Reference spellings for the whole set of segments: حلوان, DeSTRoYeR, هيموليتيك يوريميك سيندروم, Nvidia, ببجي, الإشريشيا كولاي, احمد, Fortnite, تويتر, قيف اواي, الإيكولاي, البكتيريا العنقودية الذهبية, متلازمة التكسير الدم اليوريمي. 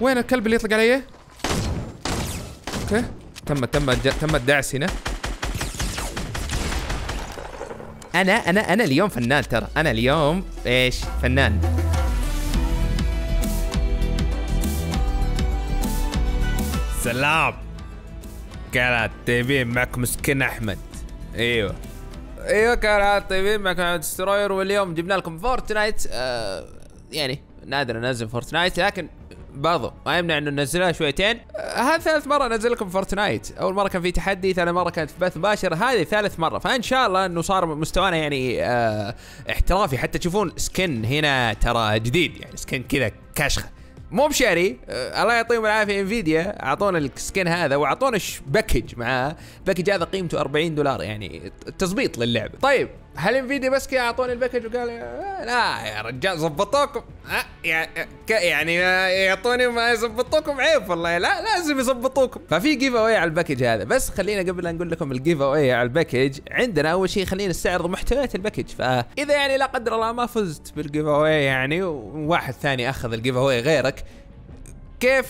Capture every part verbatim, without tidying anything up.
وين الكلب اللي يطلق علي؟ اوكي تمت تمت تمت دعس هنا. انا انا انا اليوم فنان ترى، انا اليوم ايش؟ فنان. سلام. كرات طيبين معكم مسكين احمد. ايوه. ايوه كرات طيبين معكم دستروير، واليوم جبنا لكم فورتنايت. آه يعني نادر انزل فورتنايت، لكن برضو ما يمنع انه ننزلها شويتين. هذه ثالث مرة انزل لكم فورتنايت، أول مرة كان في تحدي، ثاني مرة كانت في بث مباشر، هذه ثالث مرة، فإن شاء الله انه صار مستوانا يعني اه احترافي. حتى تشوفون سكن هنا ترى جديد، يعني سكن كذا كاشخة، مو بشاري. اه الله يعطيهم العافية انفيديا، أعطونا السكن هذا وأعطونا باكج معاه، باكج هذا قيمته أربعين دولار، يعني تظبيط للعبة. طيب هل انفيديا بس كذا اعطوني الباكج وقال لا يا رجال زبطوكم؟ يعني يعطوني ما يزبطوكم؟ عيب والله، لا لازم يزبطوكم. ففي جيف اواي على الباكج هذا. بس خلينا قبل لا نقول لكم الجيف اواي على الباكج، عندنا اول شيء خلينا نستعرض محتويات الباكج، فاذا يعني لا قدر الله ما فزت بالجيف اواي يعني وواحد ثاني اخذ الجيف اواي غيرك، كيف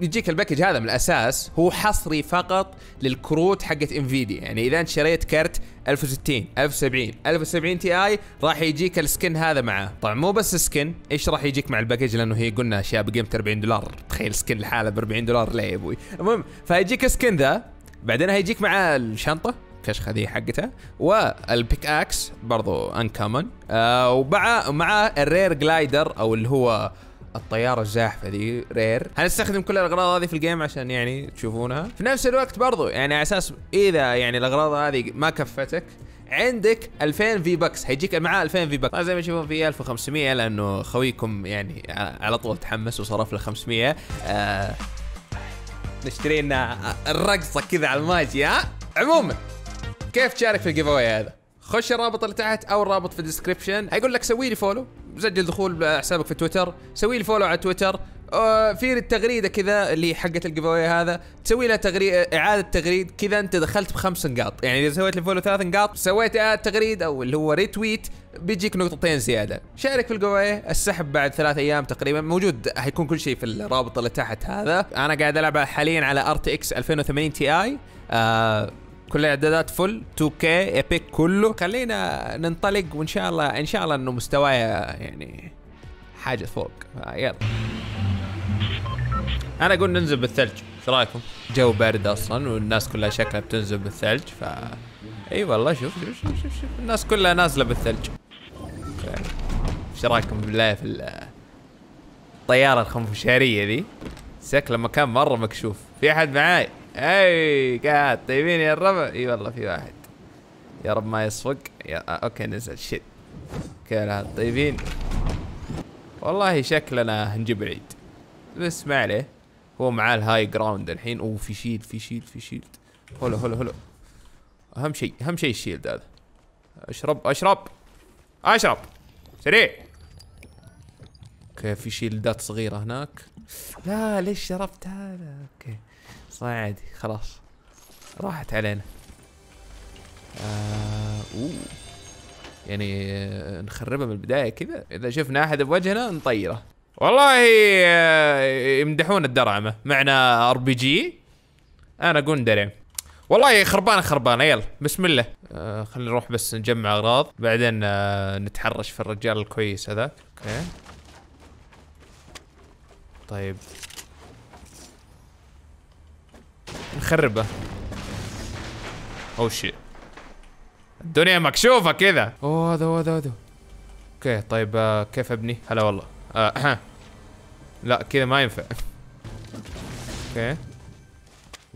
يجيك الباكج هذا؟ من الاساس هو حصري فقط للكروت حقت انفيديا، يعني اذا انت شريت كرت ألف وستين ألف وسبعين ألف وسبعين تي اي راح يجيك السكن هذا معاه. طبعا مو بس السكن، ايش راح يجيك مع الباكج؟ لانه هي قلنا اشياء بقيمه أربعين دولار، تخيل سكن لحاله ب أربعين دولار، لا يا ابوي. المهم فيجيك السكن ذا، بعدين هيجيك معاه الشنطه كشخه ذي حقتها، والبيك اكس برضو انكمن، آه ومع مع الرير جلايدر او اللي هو الطيارة الزاحفة ذي رير. هنستخدم كل الأغراض هذه في الجيم عشان يعني تشوفونها. في نفس الوقت برضو يعني على أساس إذا يعني الأغراض هذه ما كفتك، عندك ألفين في باكس، هيجيك معاه ألفين في باكس. زي ما تشوفون في ألف وخمسمية، لأنه خويكم يعني على طول تحمس وصرف له خمسمية. آه نشتري لنا الرقصة كذا على الماجي. ها عموما كيف تشارك في الجيف اواي هذا؟ خش الرابط اللي تحت أو الرابط في الديسكربشن، هيقول لك سوي لي فولو، سجل دخول بحسابك في تويتر، سوي لي فولو على تويتر. في التغريده كذا اللي حقت الجيف اواي هذا، تسوي لها تغريد، اعاده تغريد كذا، انت دخلت بخمس نقاط، يعني اذا سويت لي فولو ثلاث نقاط، سويت اعاده تغريد او اللي هو ريتويت، بيجيك نقطتين زياده. شارك في الجيف اواي، السحب بعد ثلاث ايام تقريبا، موجود حيكون كل شيء في الرابط اللي تحت هذا. انا قاعد العب حاليا على آر تي إكس ألفين وثمانين تي اي، آه كل الاعدادات فل تو كي ايبك كله. خلينا ننطلق وان شاء الله ان شاء الله انه مستواي يعني حاجه فوق. يلا انا اقول ننزل بالثلج، ايش رايكم؟ جو بارد اصلا والناس كلها شكلها بتنزل بالثلج. ف اي والله شوف شوف شوف, شوف. الناس كلها نازله بالثلج. ايش رايكم بالله في الطياره الخنفشاريه ذي؟ شكلها مكان مره مكشوف. في احد معاي؟ اي قاعد طيبين يا الربع. اي والله في واحد، يا رب ما يصفق. اوكي نزل شيت. كذا طيبين والله، شكلنا هنجيب العيد. بس ما عليه، هو معاه الهاي جراوند الحين. اوه في شيلد في شيلد في شيلد، هلا هلا هلا. اهم شيء اهم شيء الشيلد هذا. اشرب اشرب اشرب سريع. اوكي في شيلدات صغيرة هناك. لا ليش شربت هذا؟ اوكي عادي خلاص راحت علينا. آه اوه يعني نخربها من البدايه كذا، اذا شفنا احد بوجهنا نطيره. والله يمدحون الدرعمه، معنا ار بي جي. انا اقول ندرع والله، خربانه خربانه. يلا بسم الله. آه خلينا نروح بس نجمع اغراض، بعدين آه نتحرش في الرجال الكويس هذاك. اوكي طيب نخربه. او شيء الدنيا مكشوفه كذا. اوه هذا هو هذا هذا. اوكي طيب كيف ابني؟ هلا والله. آه لا كذا ما ينفع. اوكي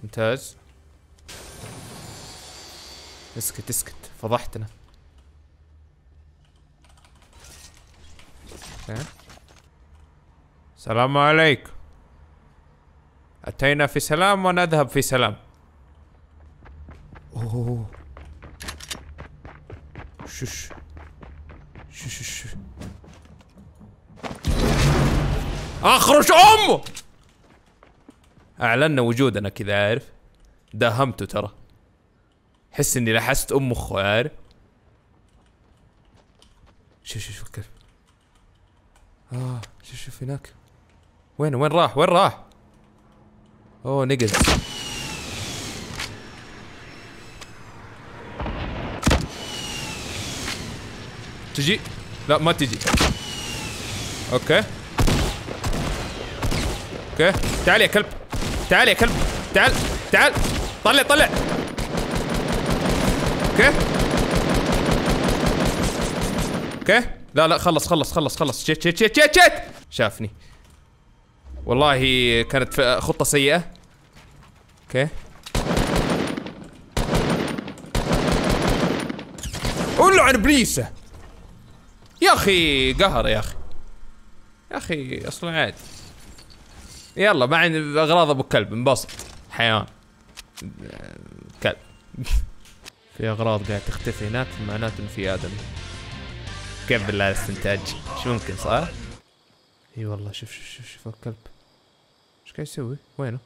ممتاز. اسكت اسكت فضحتنا. اوكي السلام عليكم، أتينا في سلام ونذهب في سلام. أوه شش شش شش أخرج أمه. أعلنا وجودنا كذا، عارف داهمته ترى، حس إني لحست أم أخوه، عارف. شوف شوف شوف كيف آه شوف شوف هناك. وين وين راح وين راح؟ اوه نقز. تجي؟ لا ما تجي. اوكي اوكي تعال يا كلب، تعال يا كلب، تعال تعال طلع طلع. اوكي اوكي لا لا خلص خلص خلص خلص. شيت شيت شيت شيت شيت شافني. والله كانت خطة سيئة. اوكي قول له عن ابليسه يا اخي، قهر يا اخي يا اخي اصلا عادي. يلا مع اغراض ابو كلب انبسط حيوان كلب. في اغراض قاعد تختفي هناك، معناته انه في ادمي. كيف بالله الاستنتاج؟ شو ممكن صار؟ اي والله شوف شوف شوف شوف الكلب ايش قاعد يسوي؟ وينه؟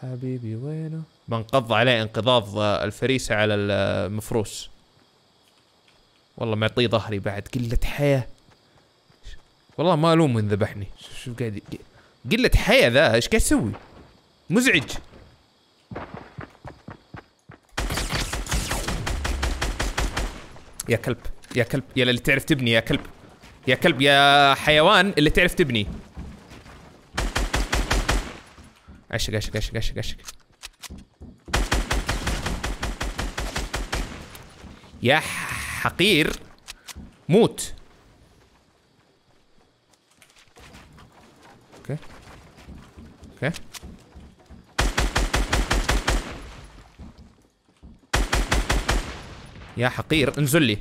حبيبي وينه؟ بنقض عليه انقضاض الفريسة على المفروس. والله معطيه ظهري بعد، قلة حياة. والله ما الوم من ذبحني. شوف شوف قاعد قلة حياة ذا ايش قاعد يسوي؟ مزعج. يا كلب يا كلب يا اللي تعرف تبني يا كلب يا كلب يا حيوان اللي تعرف تبني. عشق عشق عشق عشق عشق يا حقير موت. اوكي اوكي يا حقير انزل لي.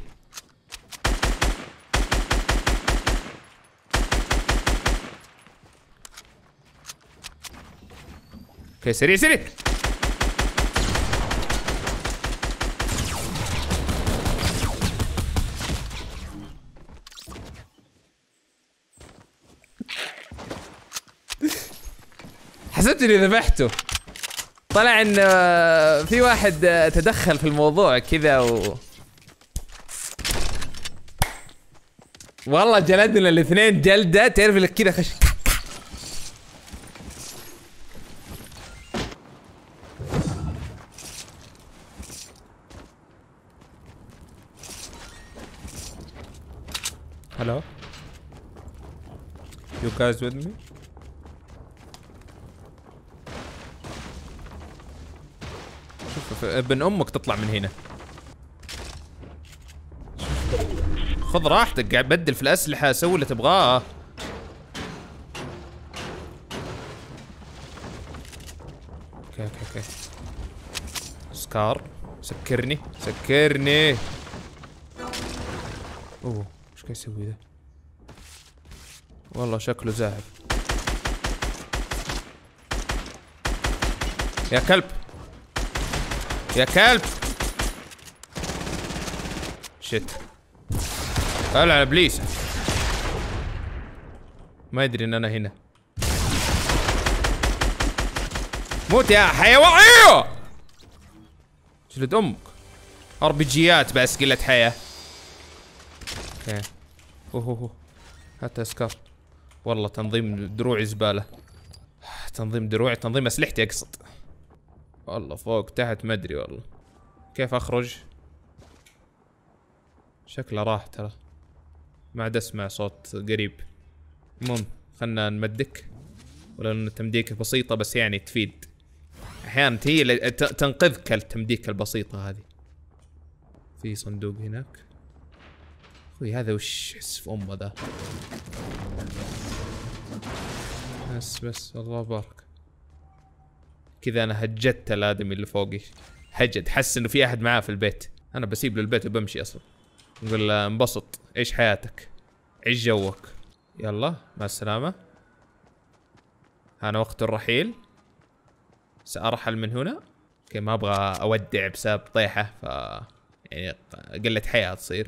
اوكي سريع سريع. حسبت اني ذبحته، طلع ان في واحد تدخل في الموضوع كذا و والله جلدنا الاثنين جلده تعرف لك كذا خش. Hello? You guys with me? شوف ابن امك تطلع من هنا. خذ راحتك قاعد بدل في الاسلحه، سوي اللي تبغاه. اوكي اوكي اوكي سكار سكرني سكرني. اوه ايش قاعد يسوي ذا؟ والله شكله زاهب. يا كلب يا كلب شيت. طلع ابليس ما يدري ان انا هنا. موت يا حيوان. ايوه جلد امك. ار بي جيات بس قله حياه. اوكي اوه هات اسكار. والله تنظيم دروعي زباله، تنظيم دروعي تنظيم اسلحتي اقصد. والله فوق تحت ما ادري والله كيف اخرج. شكله راح ترى، ما عاد اسمع صوت قريب. المهم خلنا نمدك، ولو ان التمديكه بسيطه بس يعني تفيد احيانا، هي تنقذك التمديكه البسيطه هذه. في صندوق هناك. اخوي هذا وش يحس في امه ذا؟ بس بس الله بارك كذا. انا هجدت الادمي اللي فوقي، هجد حس انه في احد معاه في البيت. انا بسيب له البيت وبمشي اصلا، نقول له انبسط عيش حياتك عيش جوك. يلا مع السلامة، انا وقت الرحيل، سأرحل من هنا. اوكي ما ابغى اودع بسبب طيحة، ف يعني قلة حياة تصير.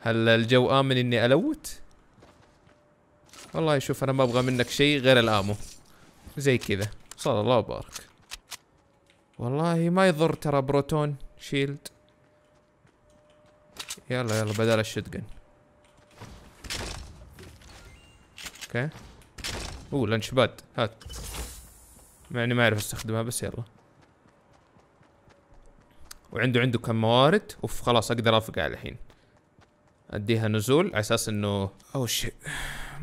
هلا الجو امن اني الوت؟ والله شوف انا ما ابغى منك شيء غير الامو. زي كذا. صلى الله وبارك. والله ما يضر ترى بروتون شيلد. يلا يلا بدل الشوتجن. اوكي. اوه لانش باد هات. مع اني ما اعرف استخدمها بس يلا. وعنده عنده كم موارد. اوف خلاص اقدر افقع على الحين. اديها نزول على اساس انه اوه شيء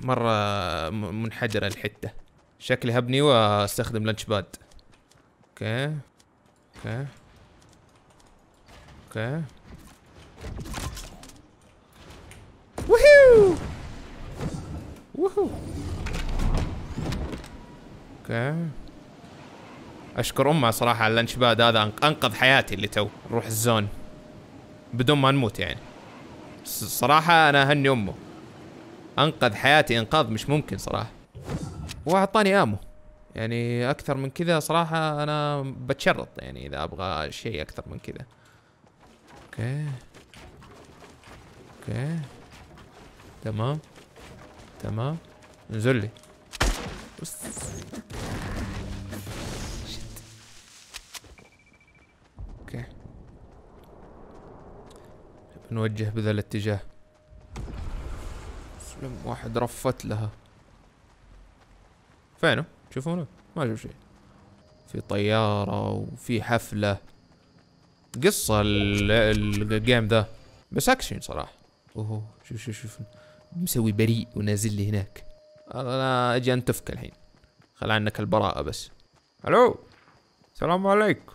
مرة منحدرة الحتة. شكلي هبني واستخدم لانش باد. اوكي اوكي اوكي ووهو ووهو اوكي. اشكر امها صراحة على اللانش باد هذا، انقذ حياتي اللي تو. نروح الزون بدون ما نموت يعني. صراحة انا اهني امه، انقذ حياتي انقاذ مش ممكن صراحة. واعطاني امو يعني اكثر من كذا صراحة انا بتشرط يعني اذا ابغى شيء اكثر من كذا. اوكي اوكي تمام تمام انزل لي. اوكي نوجه بذا الاتجاه. سلم واحد رفت لها. فينه؟ تشوفونه؟ ما اشوف شيء. في طيارة وفي حفلة. قصة الجيم ذا بس اكشن صراحة. اوه شوف شوف شوف مسوي بريء ونازل لي هناك. انا اجي انتفك الحين. خل عنك البراءة بس. الو السلام عليكم.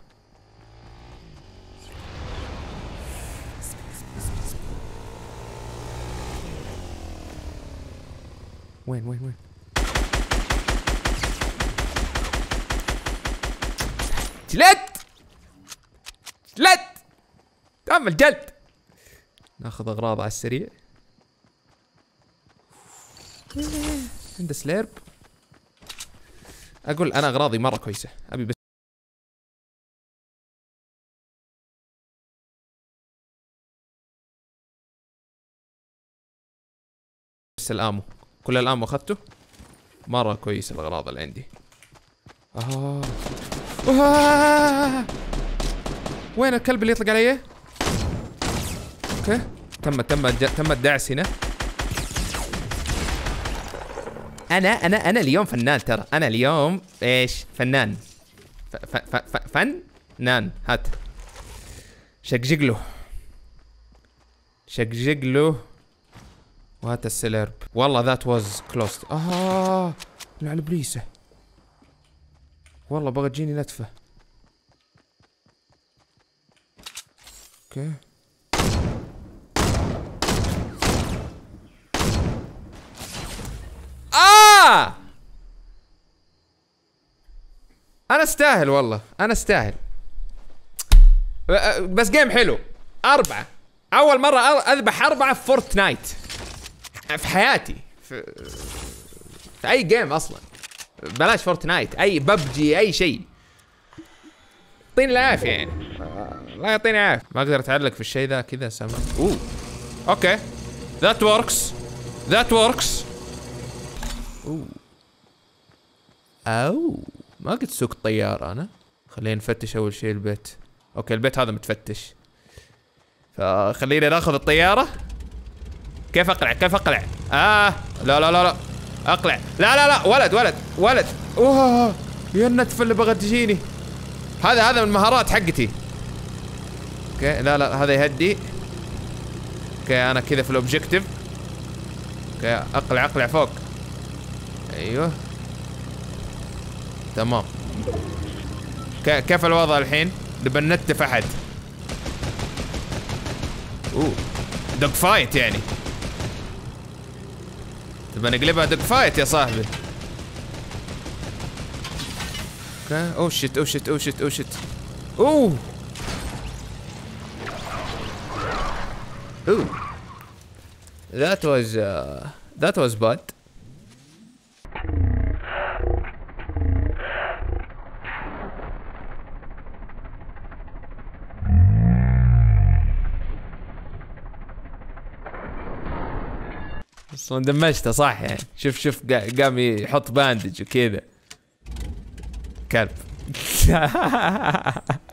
وين وين وين؟ جلد جلد تم الجلد. ناخذ اغراض على السريع. عنده سليرب. اقول انا اغراضي مره كويسه ابي بس. بس الامو كل الامو اخذته مره كويس. الاغراض اللي عندي اه. آه. وين الكلب اللي يطلق علي؟ اوكي تم تم تم الدعس هنا. انا انا انا اليوم فنان ترى. انا اليوم ايش؟ فنان ف ف ف ف فن نان. هات شقشق له شقشق له وهات السلرب. والله ذات واز كلوز. اه على بليسه. والله بغى تجيني نتفة. اوكي آه أنا أستاهل والله أنا أستاهل. بس جيم حلو. أربعة أول مرة أذبح أربعة في فورتنايت في حياتي. في, في أي جيم أصلا. بلاش فورتنايت، اي ببجي، اي شيء. يعطيني العافيه يعني. الله يعطيني العافيه. ما اقدر اتعلق في الشيء ذا كذا سما. اوه اوكي ذات وركس ذات وركس. اوه اوه ما قد سوقت طياره انا. خلينا نفتش اول شيء البيت. اوكي البيت هذا متفتش. فخلينا ناخذ الطياره. كيف اقلع؟ كيف اقلع؟ اه لا لا لا لا اقلع. لا لا لا ولد ولد ولد. اوه يا النتفه اللي بغت تجيني. هذا هذا من المهارات حقتي. اوكي لا لا هذا يهدي. اوكي انا كذا في الاوبجيكتيف. اوكي اقلع اقلع فوق. ايوه تمام. كيف الوضع الحين؟ نبى ننتف احد. اوه دوغ فايت يعني. تبى نقلبها دوغ فايت يا صاحبي. اوكي اوه شيت اوه شيت اوه شيت اوه شيت اوه Ooh, that was uh, that was bad. اصلا دمجته صح يعني. شوف شوف قام يحط باندج وكذا كلب.